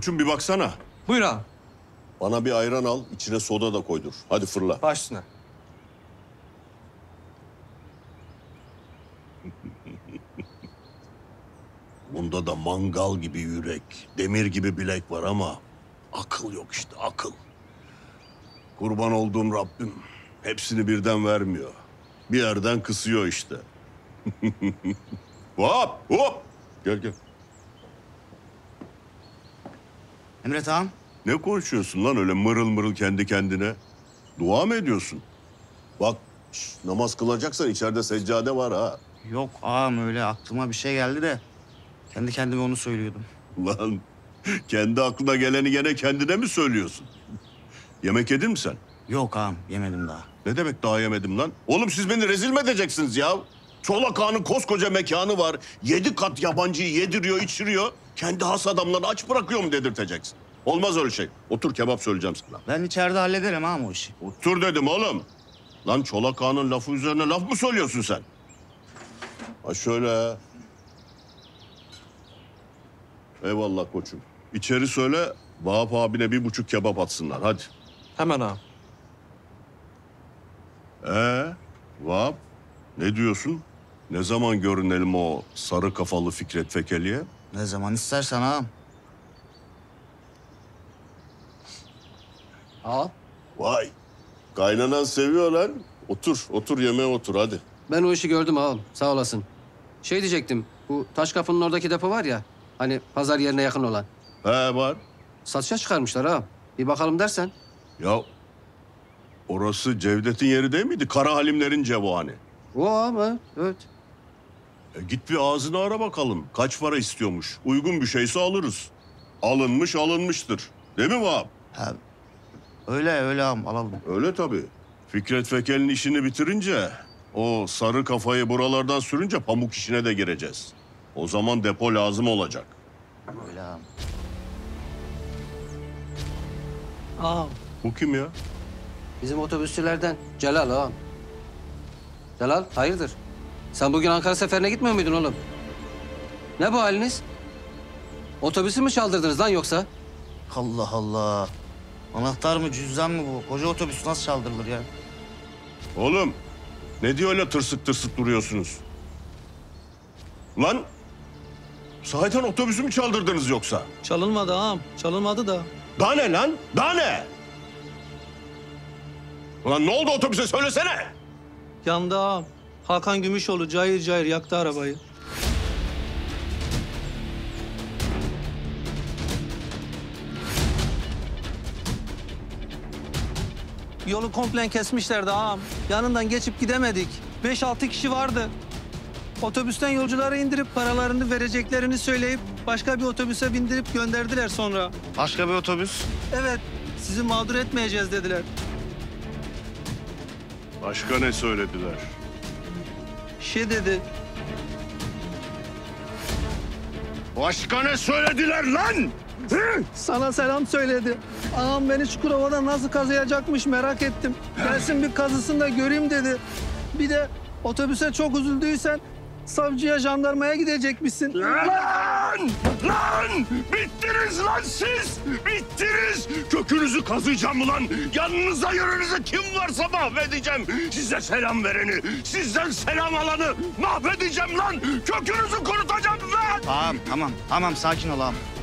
Koçum bir baksana. Buyur ağam. Bana bir ayran al, içine soda da koydur. Hadi fırla. Baş üstüne. Bunda da mangal gibi yürek, demir gibi bilek var ama akıl yok işte, akıl. Kurban olduğum Rabbim hepsini birden vermiyor. Bir yerden kısıyor işte. Hop, hop. Gel, gel. Emret ağam. Ne konuşuyorsun lan öyle mırıl mırıl kendi kendine? Dua mı ediyorsun? Bak, namaz kılacaksan içeride seccade var ha. Yok ağam, öyle aklıma bir şey geldi de kendi kendime onu söylüyordum. Lan kendi aklına geleni gene kendine mi söylüyorsun? Yemek yedin mi sen? Yok ağam, yemedim daha. Ne demek daha yemedim lan? Oğlum siz beni rezil mi edeceksiniz ya? Çolak Ağa'nın koskoca mekanı var. 7 kat yabancıyı yediriyor, içiriyor. Kendi has adamlarını aç bırakıyor mu dedirteceksin? Olmaz öyle şey. Otur, kebap söyleyeceğim sana. Ben içeride hallederim ağam o işi. Otur dedim oğlum. Lan Çolak Ağa'nın lafı üzerine laf mı söylüyorsun sen? Ha şöyle. Eyvallah koçum. İçeri söyle, Vahap abine 1,5 kebap atsınlar. Hadi. Hemen ağam. Vahap, ne diyorsun? Ne zaman görünelim o sarı kafalı Fikret Fekeli'ye? Ne zaman istersen ağam. Ağam. Vay, kaynanan seviyor lan. Otur, otur yemeğe otur hadi. Ben o işi gördüm ağam, sağ olasın. Şey diyecektim, bu taş kapının oradaki depo var ya, hani pazar yerine yakın olan. He, var. Satışa çıkarmışlar ağam, bir bakalım dersen. Ya, orası Cevdet'in yeri değil miydi? Kara Halimler'in cevhani. O ama, evet. Git bir ağzını ara bakalım. Kaç para istiyormuş? Uygun bir şeyse alırız. Alınmış alınmıştır. Değil mi Vahap? Ha, öyle öyle ağam, alalım. Öyle tabii. Fikret Fekeli'nin işini bitirince, o sarı kafayı buralardan sürünce pamuk işine de gireceğiz. O zaman depo lazım olacak. Öyle ağam. Ağam. Bu kim ya? Bizim otobüsçülerden Celal ağam. Celal, hayırdır? Sen bugün Ankara seferine gitmiyor muydun oğlum? Ne bu haliniz? Otobüsü mü çaldırdınız lan yoksa? Allah Allah. Anahtar mı, cüzdan mı bu? Koca otobüs nasıl çaldırılır ya? Oğlum, ne diyor öyle tırsık tırsık duruyorsunuz? Lan, sahiden otobüsü mü çaldırdınız yoksa? Çalınmadı ağam, çalınmadı da. Daha ne lan? Daha ne? Ulan ne oldu otobüse söylesene? Yandı ağam. Hakan Gümüşoğlu cayır cayır yaktı arabayı. Yolu komple kesmişlerdi ağam. Yanından geçip gidemedik. 5-6 kişi vardı. Otobüsten yolcuları indirip paralarını vereceklerini söyleyip başka bir otobüse bindirip gönderdiler sonra. Başka bir otobüs? Evet. Sizi mağdur etmeyeceğiz dediler. Başka ne söylediler? Şey dedi. Başka ne söylediler lan? Hı? Sana selam söyledi. Ağam beni Çukurova'da nasıl kazıyacakmış merak ettim. Gelsin bir kazısın da göreyim dedi. Bir de otobüse çok üzüldüysen savcıya, jandarmaya gidecekmişsin. Lan! Lan! Bittiniz lan siz! Bittiniz! Kökünüzü kazıyacağım ulan! Yanınıza yönünüze kim varsa mahvedeceğim! Size selam vereni, sizden selam alanı mahvedeceğim lan! Kökünüzü kurutacağım lan! Tamam, tamam, tamam. Sakin ol ağam.